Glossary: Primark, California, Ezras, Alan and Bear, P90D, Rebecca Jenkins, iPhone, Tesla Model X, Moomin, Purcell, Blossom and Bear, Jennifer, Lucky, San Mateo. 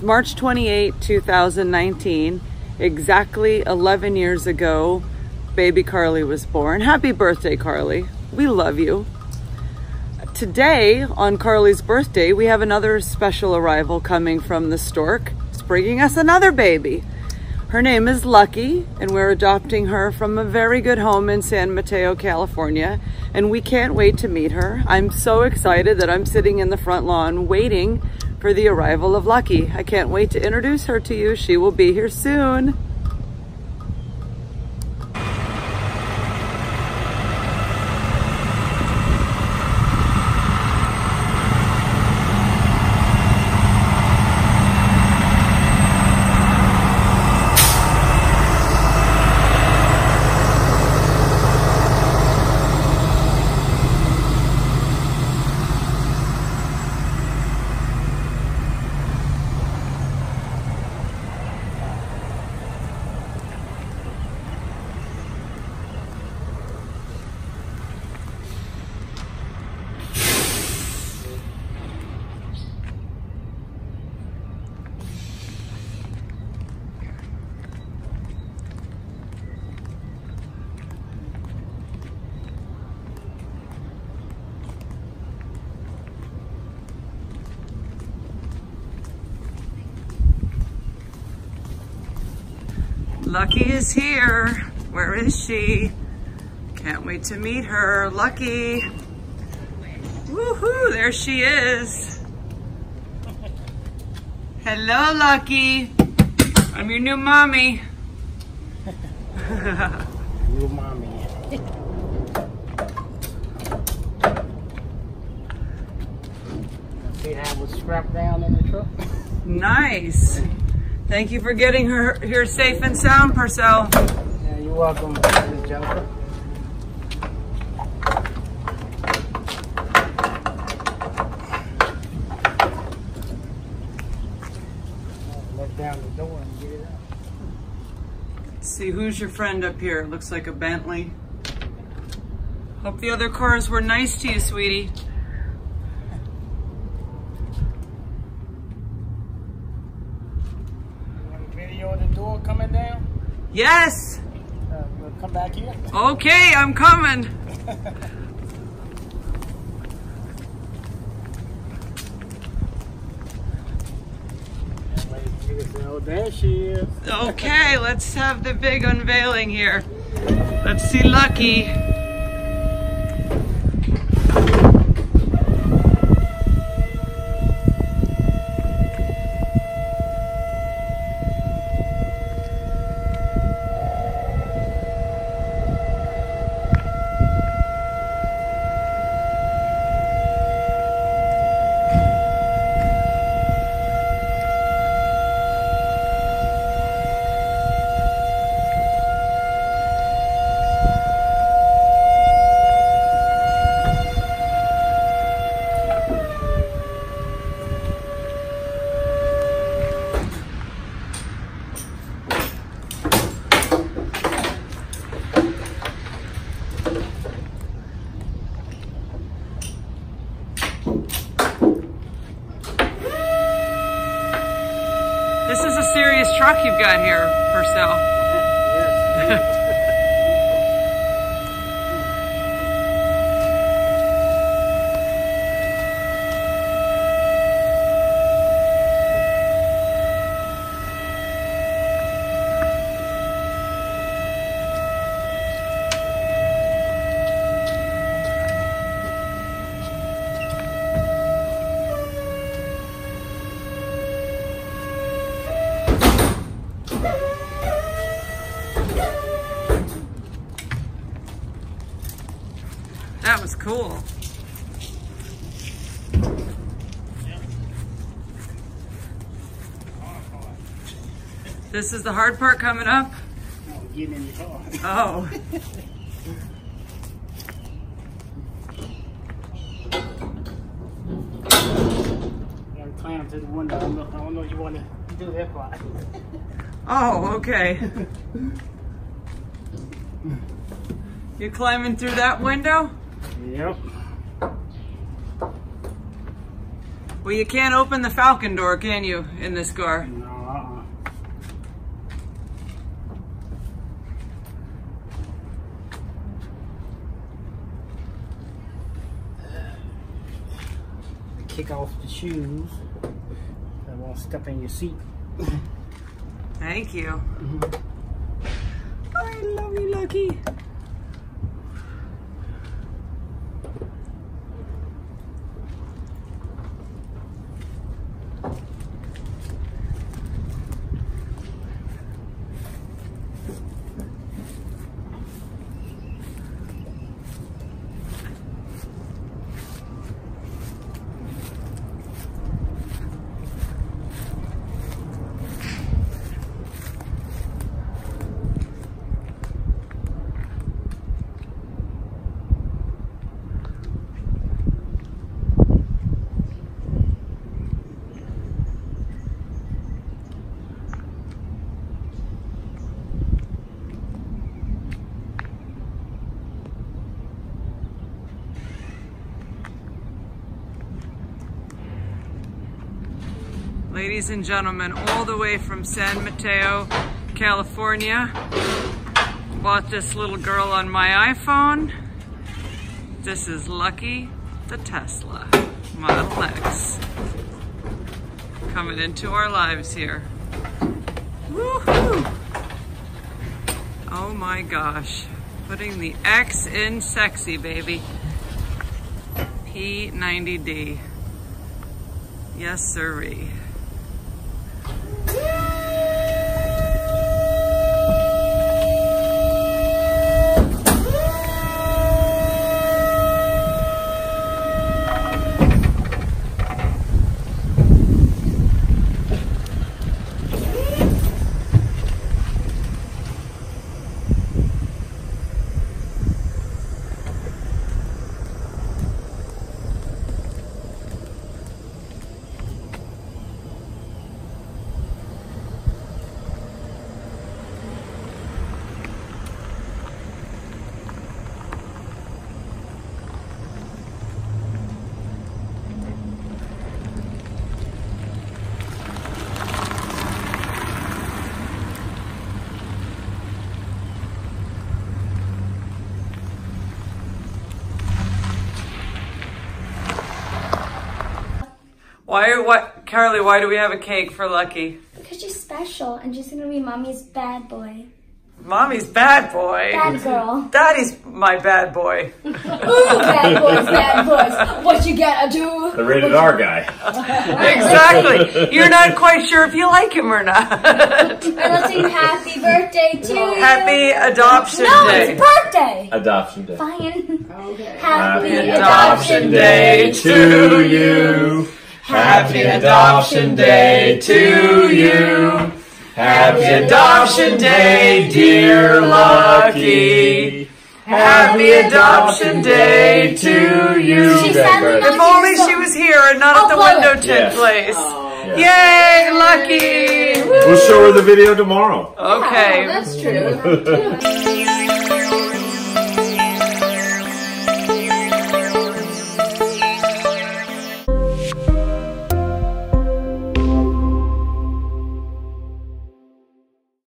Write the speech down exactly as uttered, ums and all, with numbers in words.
It's March twenty-eighth, two thousand nineteen. Exactly eleven years ago, baby Carly was born. Happy birthday, Carly. We love you. Today, on Carly's birthday, we have another special arrival coming from the stork. It's bringing us another baby. Her name is Lucky, and we're adopting her from a very good home in San Mateo, California, and we can't wait to meet her. I'm so excited that I'm sitting in the front lawn waiting for the arrival of Lucky. I can't wait to introduce her to you. She will be here soon. Lucky is here. Where is she? Can't wait to meet her. Lucky. Woohoo, there she is. Hello, Lucky. I'm your new mommy. New mommy. See how it was strapped down in the truck? Nice. Thank you for getting her here safe and sound, Purcell. Yeah, you're welcome, Missus Jennifer. Let down the door and get it out. Let's see, who's your friend up here? It looks like a Bentley. Hope the other cars were nice to you, sweetie. Yes. Uh, we'll come back here. Okay, I'm coming. So there she is. Okay, let's have the big unveiling here. Let's see Lucky. This is a serious truck you've got here, Purcell. That was cool. This is the hard part coming up? No, getting in the car. Oh. I'm climbing to the window. I don't know if you want to do that part. Oh, okay. You're climbing through that window? Yep. Well, you can't open the Falcon door, can you, in this car? No, uh-uh. Kick off the shoes. I won't step in your seat. Thank you. Mm-hmm. I love you, Lucky. Ladies and gentlemen, all the way from San Mateo, California. Bought this little girl on my iPhone. This is Lucky, the Tesla Model X. Coming into our lives here. Woohoo! Oh my gosh. Putting the X in sexy, baby. P ninety D. Yes, sirree. Why, what, Carly, why do we have a cake for Lucky? Because she's special and she's gonna be mommy's bad boy. Mommy's bad boy? Bad girl. Daddy's my bad boy. Ooh, bad boys, bad boys. What you gotta do? The rated R guy. Exactly. You're not quite sure if you like him or not. Let's sing happy birthday to you. Happy adoption no, day. No, it's birthday. Adoption day. Fine. Okay. Happy, happy adoption day, day to you. Happy Adoption Day to you. Happy Adoption Day, dear Lucky. Happy Adoption Day to you. If only she was here and not at the window tint place. Yay, Lucky! Woo. We'll show her the video tomorrow. Okay. Yeah, that's true.